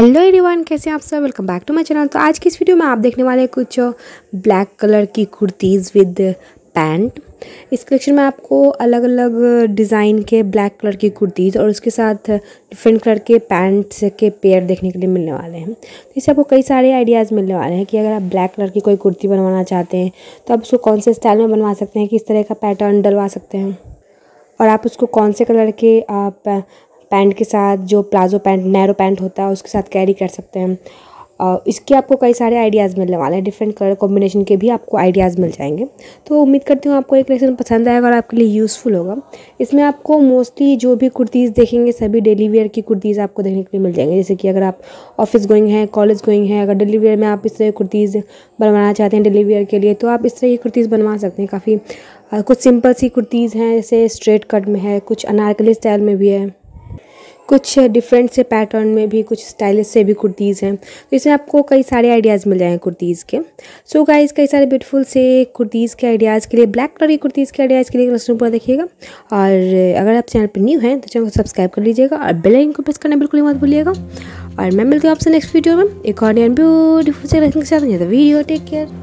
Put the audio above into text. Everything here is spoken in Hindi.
हेलो एवरीवन, कैसे हैं आप सब। Welcome back to my channel. तो आज की इस वीडियो में आप देखने वाले हैं कुछ ब्लैक कलर की कुर्तीज़ विद पैंट। इस कलेक्शन में आपको अलग अलग डिज़ाइन के ब्लैक कलर की कुर्तीज़ और उसके साथ डिफरेंट कलर के पैंट्स के पेयर देखने के लिए मिलने वाले हैं। तो इससे आपको कई सारे आइडियाज़ मिलने वाले हैं कि अगर आप ब्लैक कलर की कोई कुर्ती बनवाना चाहते हैं तो आप उसको कौन से स्टाइल में बनवा सकते हैं, किस तरह का पैटर्न डलवा सकते हैं और आप उसको कौन से कलर के आप पैंट के साथ, जो प्लाजो पैंट नैरो पैंट होता है उसके साथ कैरी कर सकते हैं। इसके आपको कई सारे आइडियाज़ मिलने वाले हैं, डिफरेंट कलर कॉम्बिनेशन के भी आपको आइडियाज़ मिल जाएंगे। तो उम्मीद करती हूँ आपको एक कलेक्शन पसंद आएगा और आपके लिए यूज़फुल होगा। इसमें आपको मोस्टली जो भी कुर्तीज़ देखेंगे सभी डेली वेयर की कुर्तीज़ आपको देखने के लिए मिल जाएंगे। जैसे कि अगर आप ऑफिस गोइंग हैं, कॉलेज गोइंग हैं, अगर डेली वेयर में आप इस तरह की कुर्तीज़ बनवाना चाहते हैं डेली वेयर के लिए तो आप इस तरह की कुर्तीज़ बनवा सकते हैं। काफ़ी कुछ सिंपल सी कुर्तीज़ हैं, जैसे स्ट्रेट कट में है, कुछ अनारकली स्टाइल में भी है, कुछ डिफरेंट से पैटर्न में भी, कुछ स्टाइलिश से भी कुर्तीज़ हैं। तो इसमें आपको कई सारे आइडियाज़ मिल जाएंगे कुर्तीज़ के। सो गाइस, कई सारे ब्यूटीफुल से कुर्तीज़ के आइडियाज़ के लिए, ब्लैक कलर की कुर्तीज़ के आइडियाज़ के लिए कलेक्शन पूरा देखिएगा। और अगर आप चैनल पर न्यू हैं तो चैनल को सब्सक्राइब कर लीजिएगा और बेल आइकन को प्रेस करना बिल्कुल मत भूलिएगा। और मैं मिलती हूँ आपसे नेक्स्ट वीडियो में एक और ब्यूटीफुल से कलेक्शन के साथ। Video take care.